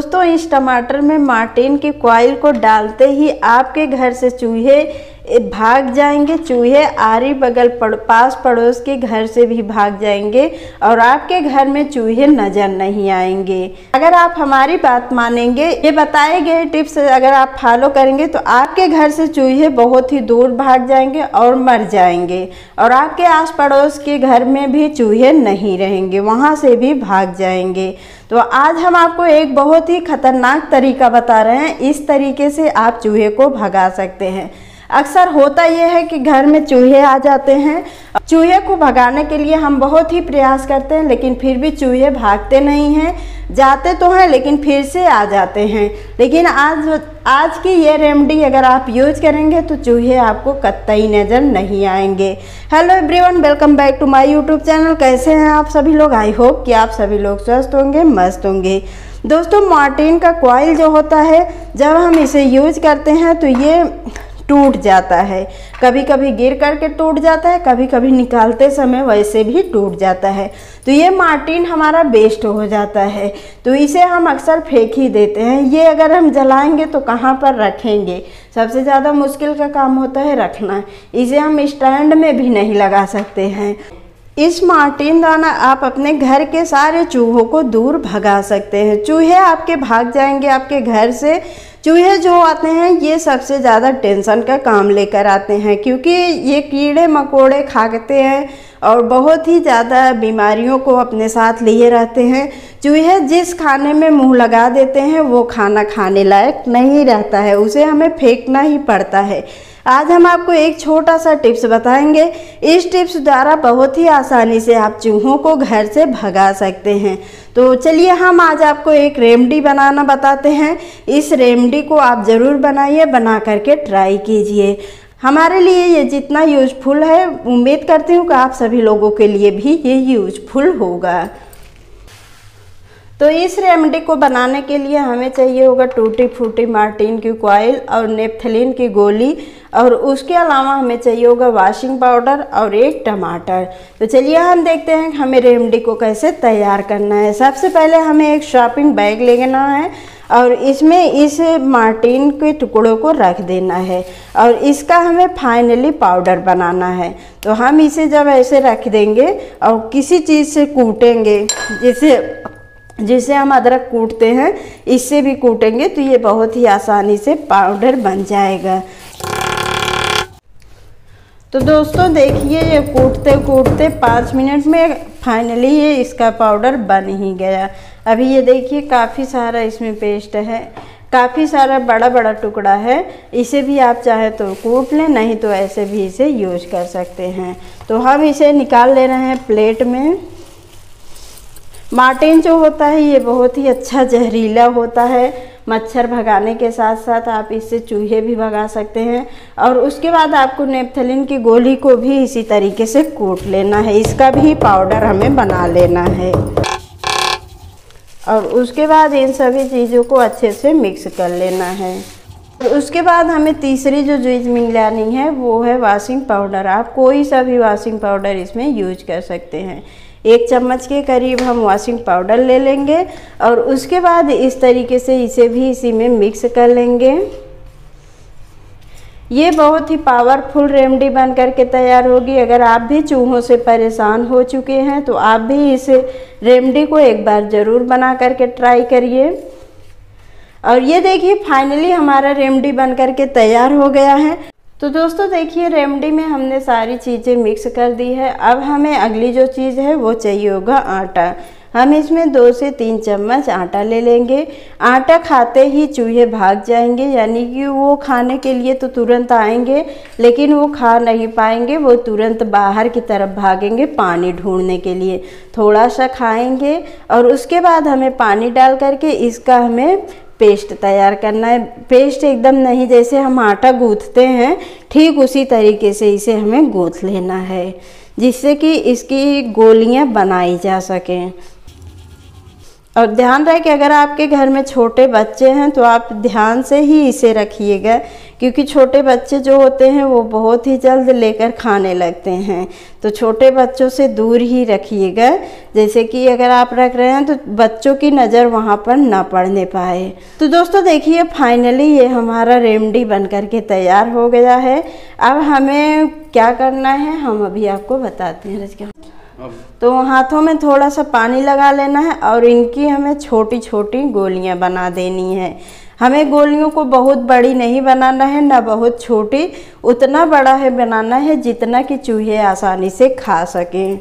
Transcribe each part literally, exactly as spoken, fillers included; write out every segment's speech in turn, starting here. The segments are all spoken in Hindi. दोस्तों इस टमाटर में मार्टिन की कॉइल को डालते ही आपके घर से चूहे भाग जाएंगे, चूहे आरी बगल पड़, पास पड़ोस के घर से भी भाग जाएंगे और आपके घर में चूहे नजर नहीं आएंगे। अगर आप हमारी बात मानेंगे, ये बताए गए टिप्स अगर आप फॉलो करेंगे तो आपके घर से चूहे बहुत ही दूर भाग जाएंगे और मर जाएंगे और आपके आस पड़ोस के घर में भी चूहे नहीं रहेंगे, वहाँ से भी भाग जाएंगे। तो आज हम आपको एक बहुत ही खतरनाक तरीका बता रहे हैं, इस तरीके से आप चूहे को भगा सकते हैं। अक्सर होता यह है कि घर में चूहे आ जाते हैं, चूहे को भगाने के लिए हम बहुत ही प्रयास करते हैं लेकिन फिर भी चूहे भागते नहीं हैं, जाते तो हैं लेकिन फिर से आ जाते हैं। लेकिन आज आज की ये रेमेडी अगर आप यूज करेंगे तो चूहे आपको कतई नज़र नहीं आएंगे। Hello everyone, welcome back to my YouTube channel. कैसे हैं आप सभी लोग? आई होप कि आप सभी लोग स्वस्थ होंगे, मस्त होंगे। दोस्तों मार्टिन का कॉइल जो होता है, जब हम इसे यूज करते हैं तो ये टूट जाता है, कभी कभी गिर करके टूट जाता है, कभी कभी निकालते समय वैसे भी टूट जाता है। तो ये मार्टिन हमारा वेस्ट हो जाता है, तो इसे हम अक्सर फेंक ही देते हैं। ये अगर हम जलाएंगे तो कहाँ पर रखेंगे? सबसे ज़्यादा मुश्किल का काम होता है रखना। इसे हम स्टैंड में भी नहीं लगा सकते हैं। इस मार्टिन दाना आप अपने घर के सारे चूहों को दूर भगा सकते हैं। चूहे आपके भाग जाएंगे आपके घर से। चूहे जो आते हैं ये सबसे ज़्यादा टेंशन का काम लेकर आते हैं, क्योंकि ये कीड़े मकोड़े खाते हैं और बहुत ही ज़्यादा बीमारियों को अपने साथ लिए रहते हैं। चूहे जिस खाने में मुंह लगा देते हैं वो खाना खाने लायक नहीं रहता है, उसे हमें फेंकना ही पड़ता है। आज हम आपको एक छोटा सा टिप्स बताएंगे, इस टिप्स द्वारा बहुत ही आसानी से आप चूहों को घर से भगा सकते हैं। तो चलिए हम आज आपको एक रेमेडी बनाना बताते हैं। इस रेमेडी को आप ज़रूर बनाइए, बना करके ट्राई कीजिए। हमारे लिए ये जितना यूजफुल है, उम्मीद करती हूँ कि आप सभी लोगों के लिए भी ये यूजफुल होगा। तो इस रेमेडी को बनाने के लिए हमें चाहिए होगा टूटी फूटी मार्टिन की कॉइल और नेपथलीन की गोली, और उसके अलावा हमें चाहिए होगा वाशिंग पाउडर और एक टमाटर। तो चलिए हम देखते हैं हमें रेमेडी को कैसे तैयार करना है। सबसे पहले हमें एक शॉपिंग बैग लेना है और इसमें इस मार्टिन के टुकड़ों को रख देना है और इसका हमें फाइनली पाउडर बनाना है। तो हम इसे जब ऐसे रख देंगे और किसी चीज़ से कूटेंगे, जैसे जिसे हम अदरक कूटते हैं, इससे भी कूटेंगे तो ये बहुत ही आसानी से पाउडर बन जाएगा। तो दोस्तों देखिए ये कूटते कूटते पाँच मिनट में फाइनली ये इसका पाउडर बन ही गया। अभी ये देखिए काफ़ी सारा इसमें पेस्ट है, काफ़ी सारा बड़ा बड़ा टुकड़ा है। इसे भी आप चाहे तो कूट लें, नहीं तो ऐसे भी इसे यूज कर सकते हैं। तो हम इसे निकाल ले रहे हैं प्लेट में। मार्टिन जो होता है ये बहुत ही अच्छा जहरीला होता है, मच्छर भगाने के साथ साथ आप इससे चूहे भी भगा सकते हैं। और उसके बाद आपको नेपथलीन की गोली को भी इसी तरीके से कूट लेना है, इसका भी पाउडर हमें बना लेना है। और उसके बाद इन सभी चीज़ों को अच्छे से मिक्स कर लेना है। उसके बाद हमें तीसरी जो चीज़ मिलानी है वो है वाशिंग पाउडर। आप कोई सा भी वाशिंग पाउडर इसमें यूज कर सकते हैं। एक चम्मच के करीब हम वाशिंग पाउडर ले लेंगे और उसके बाद इस तरीके से इसे भी इसी में मिक्स कर लेंगे। ये बहुत ही पावरफुल रेमेडी बन करके तैयार होगी। अगर आप भी चूहों से परेशान हो चुके हैं तो आप भी इस रेमेडी को एक बार ज़रूर बना करके ट्राई करिए। और ये देखिए फाइनली हमारा रेमेडी बन करके तैयार हो गया है। तो दोस्तों देखिए रेमेडी में हमने सारी चीज़ें मिक्स कर दी है। अब हमें अगली जो चीज़ है वो चाहिए होगा आटा। हम इसमें दो से तीन चम्मच आटा ले लेंगे। आटा खाते ही चूहे भाग जाएंगे, यानी कि वो खाने के लिए तो तुरंत आएंगे लेकिन वो खा नहीं पाएंगे, वो तुरंत बाहर की तरफ भागेंगे पानी ढूंढने के लिए। थोड़ा सा खाएंगे और उसके बाद हमें पानी डाल करके इसका हमें पेस्ट तैयार करना है। पेस्ट एकदम नहीं, जैसे हम आटा गूंथते हैं ठीक उसी तरीके से इसे हमें गूंथ लेना है, जिससे कि इसकी गोलियां बनाई जा सकें। और ध्यान रहे कि अगर आपके घर में छोटे बच्चे हैं तो आप ध्यान से ही इसे रखिएगा, क्योंकि छोटे बच्चे जो होते हैं वो बहुत ही जल्द लेकर खाने लगते हैं, तो छोटे बच्चों से दूर ही रखिएगा। जैसे कि अगर आप रख रहे हैं तो बच्चों की नज़र वहाँ पर ना पड़ने पाए। तो दोस्तों देखिए फाइनली ये हमारा रेमेडी बन करके तैयार हो गया है। अब हमें क्या करना है हम अभी आपको बताते हैं रजिका। तो हाथों में थोड़ा सा पानी लगा लेना है और इनकी हमें छोटी छोटी गोलियां बना देनी है। हमें गोलियों को बहुत बड़ी नहीं बनाना है ना बहुत छोटी, उतना बड़ा है बनाना है जितना कि चूहे आसानी से खा सकें।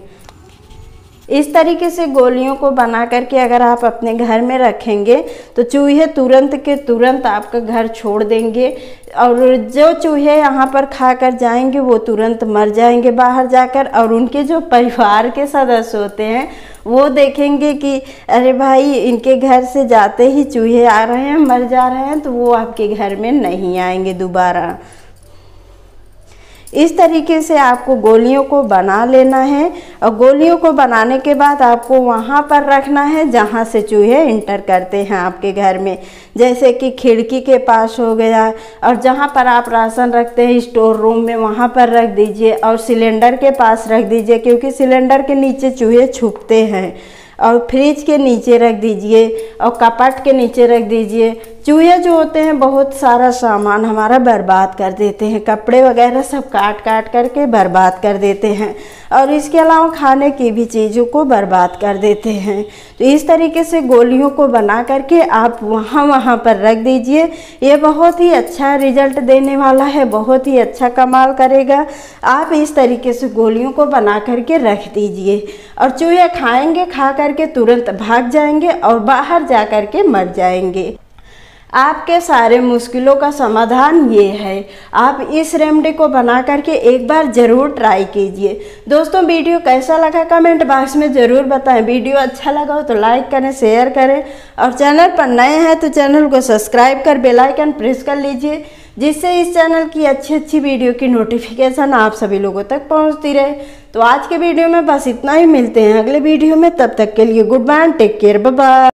इस तरीके से गोलियों को बना करके अगर आप अपने घर में रखेंगे तो चूहे तुरंत के तुरंत आपका घर छोड़ देंगे और जो चूहे यहाँ पर खा कर जाएंगे वो तुरंत मर जाएंगे बाहर जाकर, और उनके जो परिवार के सदस्य होते हैं वो देखेंगे कि अरे भाई इनके घर से जाते ही चूहे आ रहे हैं मर जा रहे हैं, तो वो आपके घर में नहीं आएंगे दोबारा। इस तरीके से आपको गोलियों को बना लेना है और गोलियों को बनाने के बाद आपको वहाँ पर रखना है जहाँ से चूहे इंटर करते हैं आपके घर में, जैसे कि खिड़की के पास हो गया, और जहाँ पर आप राशन रखते हैं स्टोर रूम में वहाँ पर रख दीजिए, और सिलेंडर के पास रख दीजिए क्योंकि सिलेंडर के नीचे चूहे छुपते हैं, और फ्रिज के नीचे रख दीजिए और कपट के नीचे रख दीजिए। चूहे जो होते हैं बहुत सारा सामान हमारा बर्बाद कर देते हैं, कपड़े वगैरह सब काट काट करके बर्बाद कर देते हैं, और इसके अलावा खाने की भी चीज़ों को बर्बाद कर देते हैं। तो इस तरीके से गोलियों को बना करके आप वहाँ वहाँ पर रख दीजिए। ये बहुत ही अच्छा रिजल्ट देने वाला है, बहुत ही अच्छा कमाल करेगा। आप इस तरीके से गोलियों को बना करके रख दीजिए और चूहे खाएँगे, खा करके तुरंत भाग जाएंगे और बाहर जा करके मर जाएंगे। आपके सारे मुश्किलों का समाधान ये है। आप इस रेमेडी को बना करके एक बार ज़रूर ट्राई कीजिए। दोस्तों वीडियो कैसा लगा कमेंट बॉक्स में ज़रूर बताएं। वीडियो अच्छा लगा हो तो लाइक करें, शेयर करें, और चैनल पर नए हैं तो चैनल को सब्सक्राइब कर बेल आइकन प्रेस कर लीजिए, जिससे इस चैनल की अच्छी अच्छी वीडियो की नोटिफिकेशन आप सभी लोगों तक पहुँचती रहे। तो आज के वीडियो में बस इतना ही, मिलते हैं अगले वीडियो में, तब तक के लिए good bye, take care, bye.